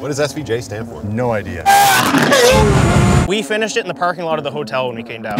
What does SVJ stand for? No idea. We finished it in the parking lot of the hotel when we came down.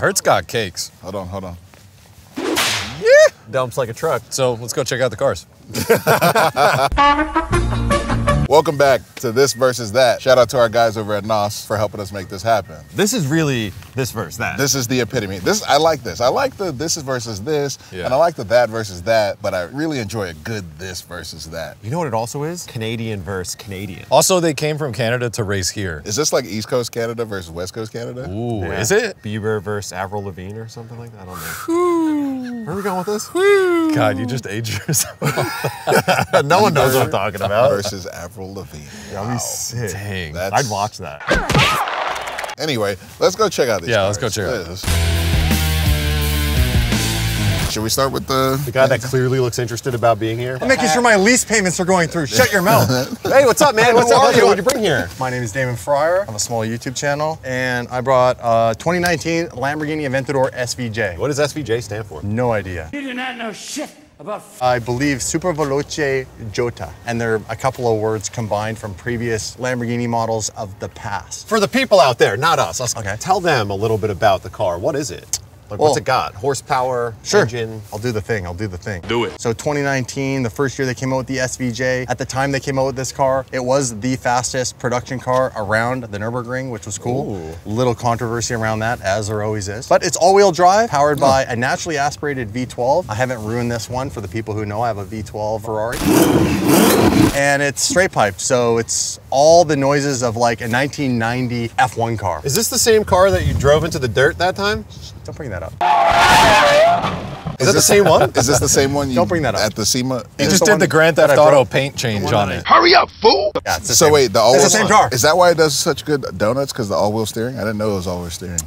Hertz got cakes. Hold on. Yeah! Dumps like a truck. So let's go check out the cars. Welcome back to This Versus That. Shout out to our guys over at NOS for helping us make this happen. This is really this versus that. This is the epitome. I like this. I like the this is versus this, yeah. And I like the that versus that, but I really enjoy a good this versus that. You know what it also is? Canadian versus Canadian. Also, they came from Canada to race here. Is this like East Coast Canada versus West Coast Canada? Ooh, yeah. Is it? Bieber versus Avril Lavigne or something like that? I don't know. Where are we going with this? God, you just aged yourself. No one knows what I'm talking about. Versus Avril Lavigne. Wow. That'd be sick. Dang, I'd watch that. Anyway, let's go check out these cars. Let's go check out this. Should we start with the guy that clearly looks interested about being here? I'm making sure my lease payments are going through. Shut your mouth. Hey, what's up, man? Hey, what's up? What did you bring here? My name is Damon Fryer. I have a small YouTube channel, and I brought 2019 Lamborghini Aventador SVJ. What does SVJ stand for? No idea. You do not know shit. I believe super veloce Jota, and they're a couple of words combined from previous Lamborghini models of the past. For the people out there, not us, okay. Tell them a little bit about the car. What is it? Like, what's it got? Horsepower, engine? I'll do the thing. Do it. So 2019, the first year they came out with the SVJ, at the time they came out with this car, it was the fastest production car around the Nürburgring, which was cool. Ooh. Little controversy around that, as there always is. But it's all-wheel drive, powered by a naturally aspirated V12. I haven't ruined this one. For the people who know, I have a V12 Ferrari. And it's straight piped, so it's all the noises of like a 1990 F1 car. Is this the same car that you drove into the dirt that time? Don't bring that up. Is that the same one? Is this the same one? Don't bring that up. At the SEMA? You just did the Grand Theft Auto paint change on it. Hurry up, fool! Yeah, it's the same. So wait, the all-wheel... It's the same car. Is that why it does such good donuts? Because the all-wheel steering? I didn't know it was all-wheel steering.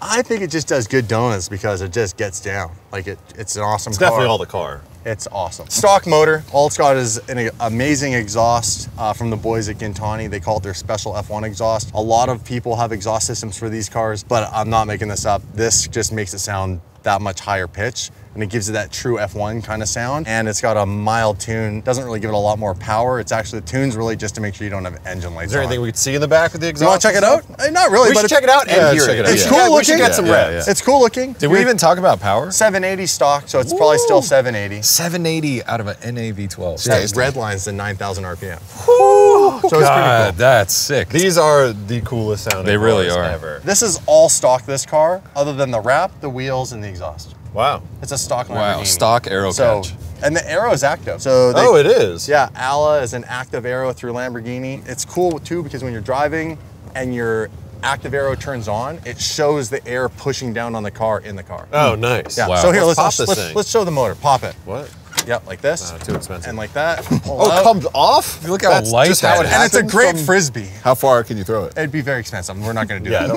I think it just does good donuts because it just gets down. Like, it's an awesome car. It's definitely all the car. It's awesome. Stock motor, all it's got is an amazing exhaust from the boys at Gintani. They call it their special F1 exhaust. A lot of people have exhaust systems for these cars, but I'm not making this up. This just makes it sound that much higher pitch, and it gives it that true F1 kind of sound. And it's got a mild tune. Doesn't really give it a lot more power. It's actually, the tune's really just to make sure you don't have engine lights on. Is there anything we could see in the back of the exhaust? You want to check it out? Not really, but we should check it out and hear it. It's cool looking. We should get some revs. It's cool looking. Did we even talk about power? 780 stock, so it's probably still 780. 780 out of an NAV12. Yeah, red lines to 9,000 RPM. Woo! So it's pretty cool. That's sick. These are the coolest sounding. They really are. Ever. This is all stock, this car, other than the wrap, the wheels, and the exhaust. Wow. It's a stock Lamborghini. Wow, stock aero catch. And the aero is active. So it is? Yeah, ALA is an active aero through Lamborghini. It's cool too, because when you're driving and your active aero turns on, it shows the air pushing down on the car in the car. Oh, nice. Yeah. Wow. So here, let's show the motor. Pop it. What? Yep, like this. Too expensive. And like that. Pull out. It comes off? You look how light that is. And it's a great Frisbee. How far can you throw it? It'd be very expensive. We're not going to do that.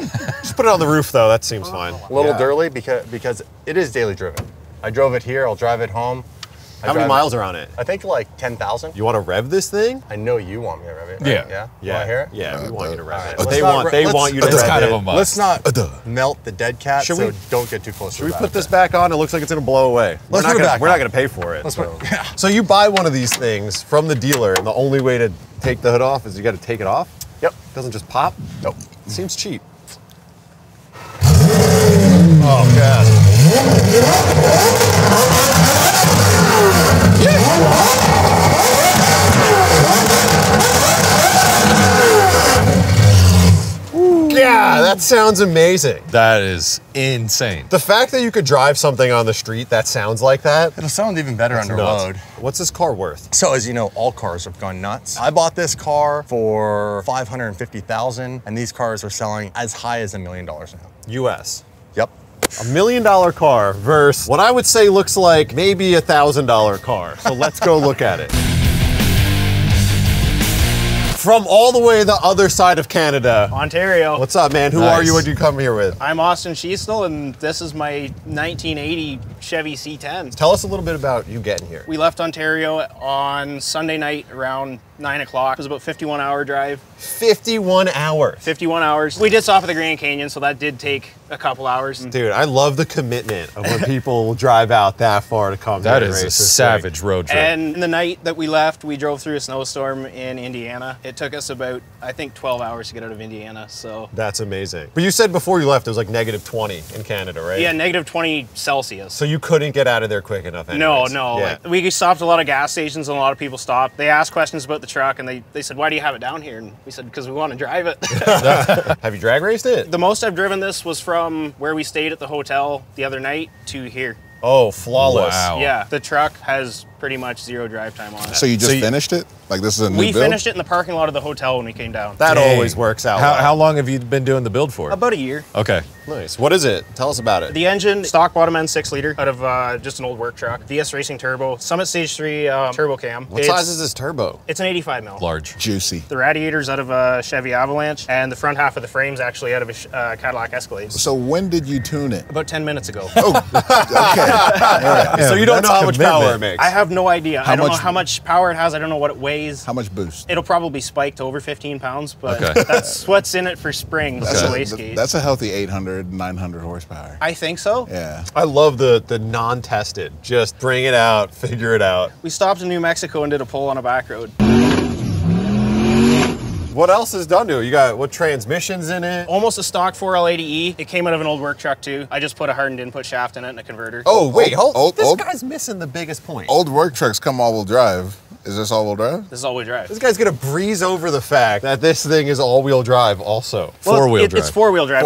Just put it on the roof, though. That seems fine. A little dirty because it is daily driven. I drove it here. I'll drive it home. How many miles are on it? I think like 10,000. You want to rev this thing? I know you want me to rev it, right? Yeah. Want to hear it? Yeah, we want you to rev it. They want you to rev it. That's kind of a must. Let's not melt the dead cat, so don't get too close to it. Should we put this back on? It looks like it's going to blow away. Let's put it back on. We're not going to pay for it. So you buy one of these things from the dealer, and the only way to take the hood off is you got to take it off? Yep. It doesn't just pop? Nope. It seems cheap. Oh, God. Yeah. That sounds amazing. That is insane. The fact that you could drive something on the street that sounds like that. It'll sound even better under load. What's this car worth? So as you know, all cars have gone nuts. I bought this car for $550,000, and these cars are selling as high as $1 million now. US? Yep. $1 million car versus what I would say looks like maybe $1,000 car. So let's go look at it. From all the way the other side of Canada. Ontario. What's up, man? Who are you? What do you come here with? I'm Austin Schiestel, and this is my 1980 Chevy C10. Tell us a little bit about you getting here. We left Ontario on Sunday night around 9 o'clock. It was about 51-hour drive. 51 hours? 51 hours. We did stop at the Grand Canyon, so that did take a couple hours. Dude, I love the commitment of when people drive out that far to come. That is a savage road trip. And in the night that we left, we drove through a snowstorm in Indiana. It took us about, I think, 12 hours to get out of Indiana, so. That's amazing. But you said before you left, it was like -20 in Canada, right? Yeah, -20 Celsius. So you couldn't get out of there quick enough anyways. No, no. Yeah. Like, we stopped a lot of gas stations and a lot of people stopped. They asked questions about the truck and they said, why do you have it down here? And we said, because we want to drive it. Have you drag raced it? The most I've driven this was from where we stayed at the hotel the other night to here. Oh, flawless. Wow. Yeah, the truck has pretty much zero drive time on it. So you just finished it? Like this is a new build? We finished it in the parking lot of the hotel when we came down. That always works out. How long have you been doing the build for? About a year. Okay. Nice. What is it? Tell us about it. The engine, stock bottom end 6 liter out of just an old work truck. VS Racing turbo, Summit Stage 3 turbo cam. What size is this turbo? It's an 85 mil. Large. Juicy. The radiator's out of a Chevy Avalanche, and the front half of the frame's actually out of a Cadillac Escalade. So when did you tune it? About 10 minutes ago. Oh, okay. Right. Yeah, so you don't know how much power it makes? I have no idea. I don't know how much power it has. I don't know what it weighs. How much boost? It'll probably spike to over 15 pounds, but that's what's in it for spring. That's, that's a healthy 800, 900 horsepower. I think so. Yeah. I love the non-tested. Just bring it out, figure it out. We stopped in New Mexico and did a pull on a back road. What else is done to it? You got what transmissions in it? Almost a stock 4L80E. It came out of an old work truck too. I just put a hardened input shaft in it and a converter. Oh wait, this guy's missing the biggest point. Old work trucks come all-wheel drive. Is this all-wheel drive? This is all-wheel drive. This guy's gonna breeze over the fact that this thing is all-wheel drive also. Well, four-wheel drive. It's four-wheel drive.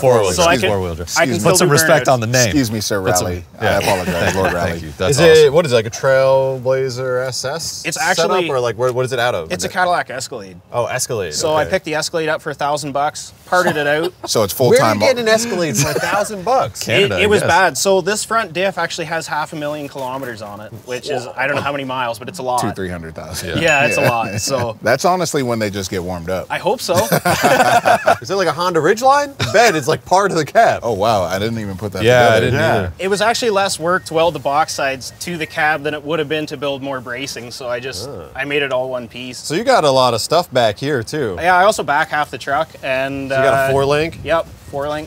Four-wheel drive. Put some respect on the name. Excuse me, Sir Rally. I apologize, Lord Rally. Thank you. That's awesome. What is it, like a Trailblazer SS? It's actually setup, or like what is it out of? It's a Cadillac Escalade. Oh, Escalade. So I picked the Escalade up for $1,000, parted it out. So it's full-time. Where do you get an Escalade for $1,000? Canada. It was bad. So this front diff actually has 500,000 kilometers on it, which is I don't know how many miles, but it's a lot. 200,000 to 300,000. Yeah, it's a lot. So that's honestly when they just get warmed up. I hope so. Is it like a Honda Ridgeline? The bed is like part of the cab. Oh wow, I didn't even put that together. I didn't either. It was actually less work to weld the box sides to the cab than it would have been to build more bracing. So I just I made it all one piece. So you got a lot of stuff back here too. Yeah, I also back half the truck, and so you got a 4-link. Yep.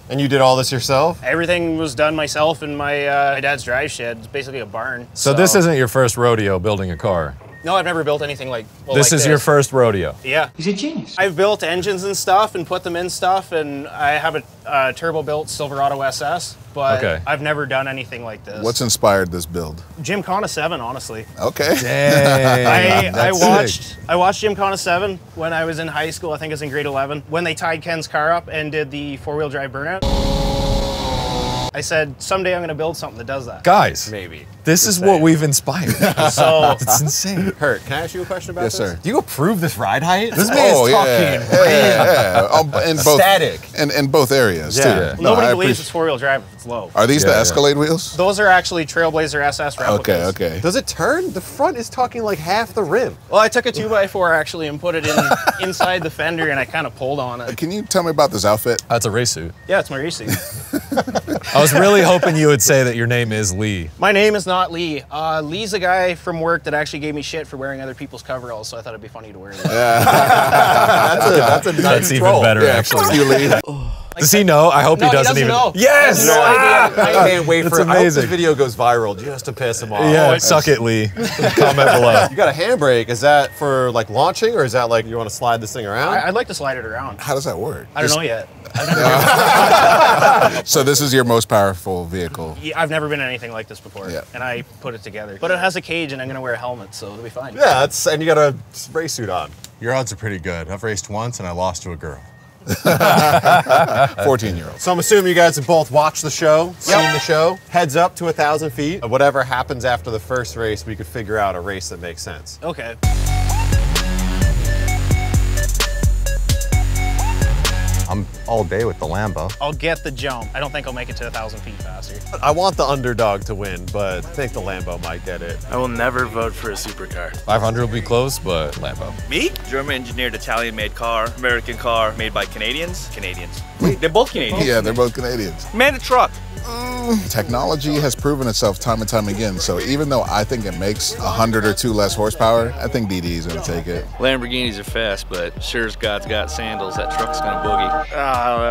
And you did all this yourself? Everything was done myself in my dad's drive shed. It's basically a barn. So this isn't your first rodeo building a car? No, I've never built anything like this. This is your first rodeo? Yeah. He's a genius. I've built engines and stuff and put them in stuff, and I have a turbo-built Silverado SS, but I've never done anything like this. What's inspired this build? Gymkhana 7, honestly. Okay. Dang. I watched Gymkhana 7 when I was in high school. I think it was in grade 11, when they tied Ken's car up and did the four-wheel drive burnout. I said, someday I'm going to build something that does that. Guys, maybe this is what we've inspired. So it's insane. Hurt, can I ask you a question about this? Yes, sir. Do you approve this ride height? This man is talking. Yeah. Static. In both areas, too. Yeah. No, nobody believes it's four-wheel drive if it's low. Are these the Escalade wheels? Those are actually Trailblazer SS replicas. Okay, okay. Does it turn? The front is talking like half the rim. Well, I took a 2x4, actually, and put it in inside the fender, and I kind of pulled on it. Can you tell me about this outfit? It's a race suit. Yeah, it's my race suit. I was really hoping you would say that your name is Lee. My name is not Lee. Lee's a guy from work that actually gave me shit for wearing other people's coveralls, so I thought it'd be funny to wear it. Yeah. That's even better, actually. You, Lee. Does he know? I hope he doesn't even know. Yes! No idea. I can't wait for it. I hope this video goes viral just to piss him off. Yeah, suck it, Lee. Comment below. You got a handbrake. Is that for like launching, or is that like you want to slide this thing around? I'd like to slide it around. How does that work? I don't know yet. So this is your most powerful vehicle? Yeah, I've never been in anything like this before, and I put it together. But it has a cage, and I'm going to wear a helmet, so it'll be fine. Yeah, and you got a race suit on. Your odds are pretty good. I've raced once, and I lost to a girl. 14-year-old. So I'm assuming you guys have both watched the show, seen the show. Heads up to 1,000 feet. Whatever happens after the first race, we could figure out a race that makes sense. Okay. I'm all day with the Lambo. I'll get the jump. I don't think I'll make it to 1,000 feet faster. I want the underdog to win, but I think the Lambo might get it. I will never vote for a supercar. 500 will be close, but Lambo. Me? German engineered, Italian made car, American car made by Canadians. Canadians. Wait, they're both Canadians. Yeah, they're both Canadians. Man, a truck. Technology has proven itself time and time again, so even though I think it makes 100 or two less horsepower, I think DD's gonna take it. Lamborghinis are fast, but sure as God's got sandals, that truck's gonna boogie. I don't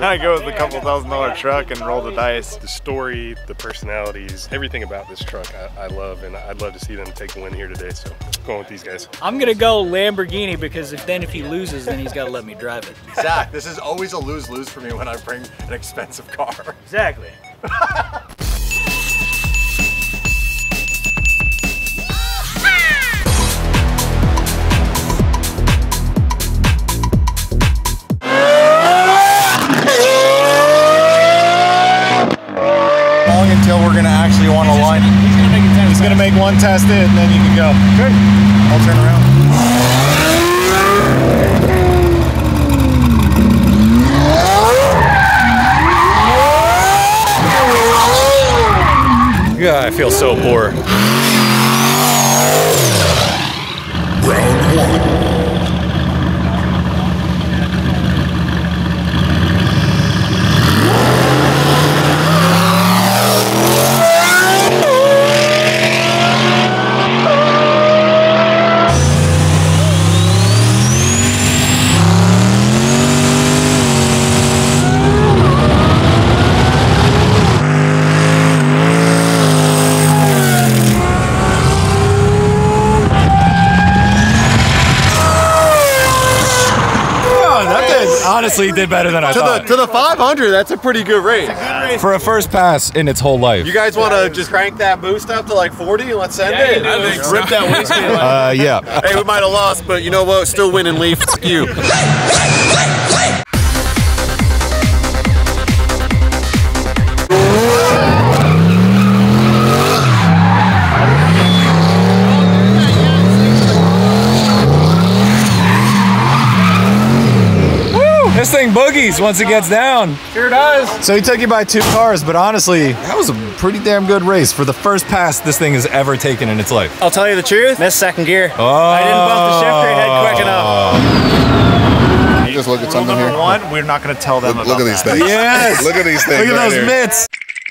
know. I go with a couple $1,000 truck and roll the dice. The story, the personalities, everything about this truck I love, and I'd love to see them take a win here today, so I'm going with these guys. I'm gonna go Lamborghini because if he loses, then he's gotta let me drive it. Zach, this is always a lose-lose for me when I bring an expensive car. Exactly. Long until we're gonna actually want to line. He's gonna make one test it, and then you can go. Okay. I'll turn around. I feel so poor. Honestly, did better than I thought. To the 500, that's a pretty good rate. For a first pass in its whole life. You guys want to just crank that boost up to like 40 and let's send it? I think rip that wingspan. Yeah. Hey, we might have lost, but you know what? Still win and leave. F you. This thing boogies once it gets down. Sure does. So he took you by two cars, but honestly, that was a pretty damn good race for the first pass this thing has ever taken in its life. I'll tell you the truth, missed second gear. Oh. I didn't bump the shift brake head quick enough. Can you just look at something here? One, we're not going to tell them about that. Things. Yes. Look at these things. Look at right those here. Mitts.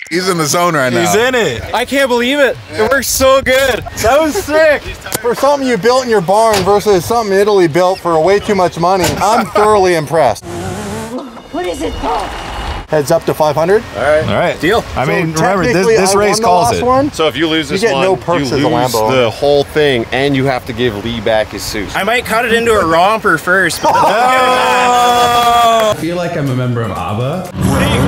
He's in the zone right now. He's in it. I can't believe it. Yeah. It works so good. That was sick. For something you built in your barn versus something Italy built for way too much money, I'm thoroughly impressed. What is it called? Heads up to 500. All right. All right. Deal. I mean, remember, this race calls it. One, so if you lose this one, you lose the whole thing, and you have to give Lee back his suit. I might cut it into a romper first. But I feel like I'm a member of ABBA. Hey.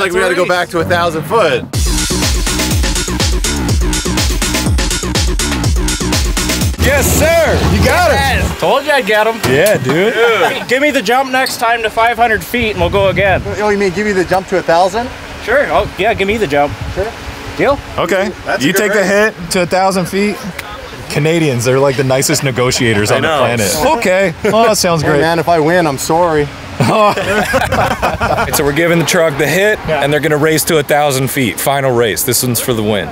We gotta go back to 1,000 foot. Yes, sir. You got it. Told you I'd get him. Yeah, dude. Give me the jump next time to 500 feet and we'll go again. Oh, you mean give you the jump to 1,000? Sure. Oh, yeah, give me the jump. Sure. Deal? Okay. That's you take the hit to 1,000 feet. Canadians, they're like the nicest negotiators on the planet. Okay. Oh, that sounds great. Hey, man, if I win, I'm sorry. So we're giving the truck the hit, and they're going to race to 1,000 feet. Final race. This one's for the win.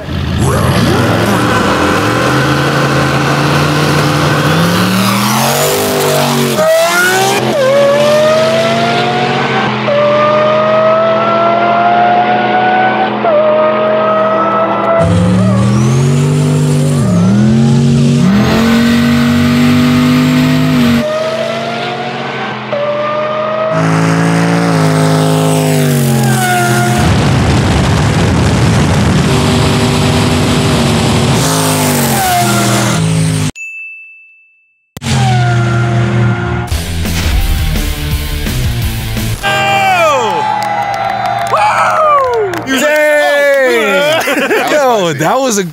Yo, that was a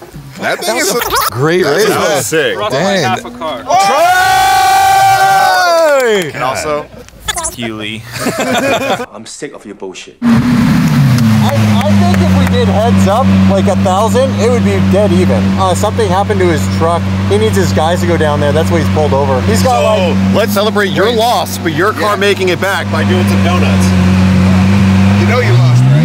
great race. That was sick. Dang. Half a car. Oh! Troy! And also, Keely. I'm sick of your bullshit. I think if we did heads up, like 1,000, it would be dead even. Something happened to his truck. He needs his guys to go down there. That's why he's pulled over. He's got like... Let's celebrate your loss, but your car making it back by doing some donuts. You know you lost, right?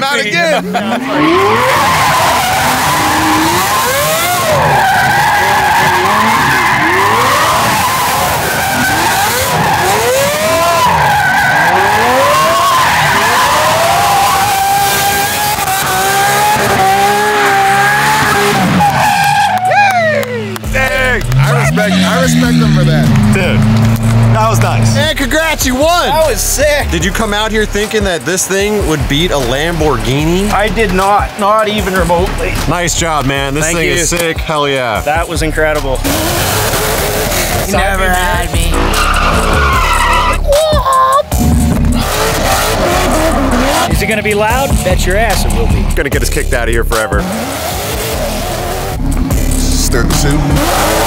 Not again. I respect them for that. Dude. That was nice. And congrats, you won. That was sick. Did you come out here thinking that this thing would beat a Lamborghini? I did not even remotely. Nice job, man. This thing is sick. Hell yeah. That was incredible. You never had me. Is it gonna be loud? Bet your ass it will be. Gonna get us kicked out of here forever. Start soon.